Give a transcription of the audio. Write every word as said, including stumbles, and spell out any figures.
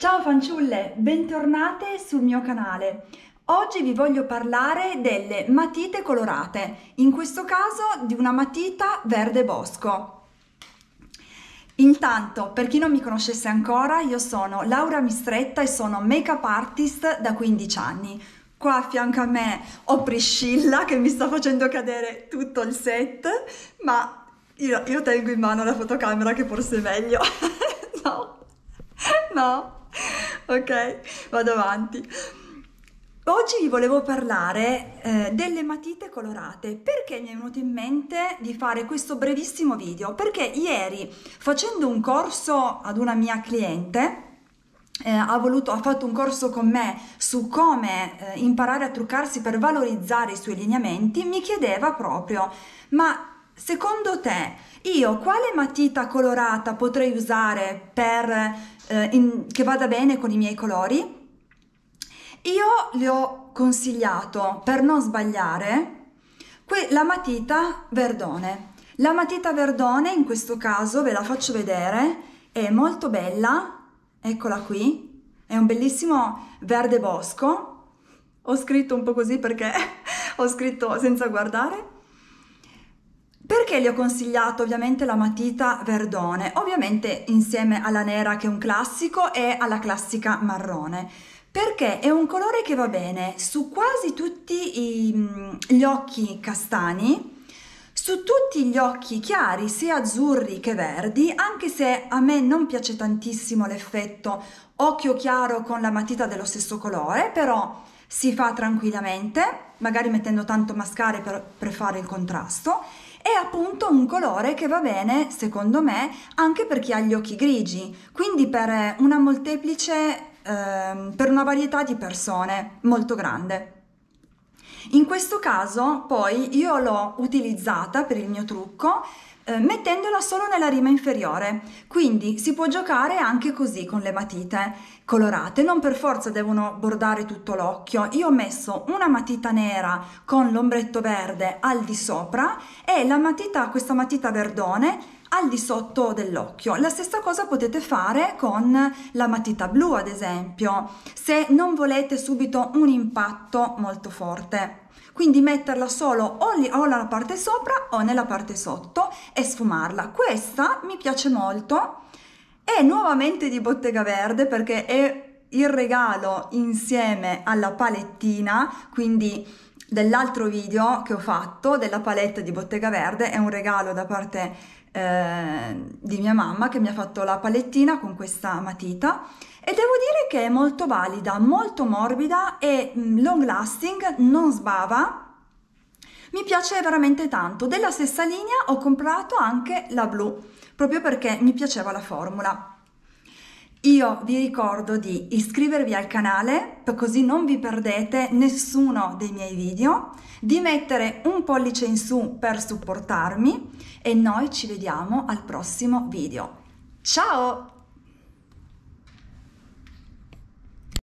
Ciao fanciulle, bentornate sul mio canale. Oggi vi voglio parlare delle matite colorate, in questo caso di una matita verde bosco. Intanto, per chi non mi conoscesse ancora, io sono Laura Mistretta e sono make-up artist da quindici anni. Qua a fianco a me ho Priscilla che mi sta facendo cadere tutto il set, ma io, io tengo in mano la fotocamera che forse è meglio. No, no. Ok, vado avanti. Oggi vi volevo parlare eh, delle matite colorate. Perché mi è venuto in mente di fare questo brevissimo video? Perché ieri, facendo un corso ad una mia cliente, eh, ha, voluto, ha fatto un corso con me su come eh, imparare a truccarsi per valorizzare i suoi lineamenti, mi chiedeva proprio, ma secondo te io quale matita colorata potrei usare per, eh, in, che vada bene con i miei colori? Io le ho consigliato, per non sbagliare, la matita verdone. La matita verdone, in questo caso ve la faccio vedere, è molto bella, eccola qui, è un bellissimo verde bosco. Ho scritto un po' così perché ho scritto senza guardare. Perché gli ho consigliato ovviamente la matita verdone? Ovviamente insieme alla nera, che è un classico, e alla classica marrone. Perché è un colore che va bene su quasi tutti i, gli occhi castani, su tutti gli occhi chiari, sia azzurri che verdi, anche se a me non piace tantissimo l'effetto occhio chiaro con la matita dello stesso colore, però si fa tranquillamente, magari mettendo tanto mascara per, per fare il contrasto. È appunto un colore che va bene, secondo me, anche per chi ha gli occhi grigi, quindi per una molteplice, eh, per una varietà di persone molto grande. In questo caso poi io l'ho utilizzata per il mio trucco eh, mettendola solo nella rima inferiore, quindi si può giocare anche così con le matite colorate, non per forza devono bordare tutto l'occhio. Io ho messo una matita nera con l'ombretto verde al di sopra e la matita, questa matita verdone al di sotto dell'occhio. La stessa cosa potete fare con la matita blu, ad esempio, se non volete subito un impatto molto forte, quindi metterla solo o, lì, o nella parte sopra o nella parte sotto e sfumarla. Questa mi piace molto, è nuovamente di Bottega Verde perché è il regalo insieme alla palettina, quindi dell'altro video che ho fatto della palette di Bottega Verde. È un regalo da parte eh, di mia mamma, che mi ha fatto la palettina con questa matita, e devo dire che è molto valida, molto morbida e long lasting, non sbava, mi piace veramente tanto. Della stessa linea ho comprato anche la blu proprio perché mi piaceva la formula. Io vi ricordo di iscrivervi al canale, così non vi perdete nessuno dei miei video, di mettere un pollice in su per supportarmi e noi ci vediamo al prossimo video. Ciao!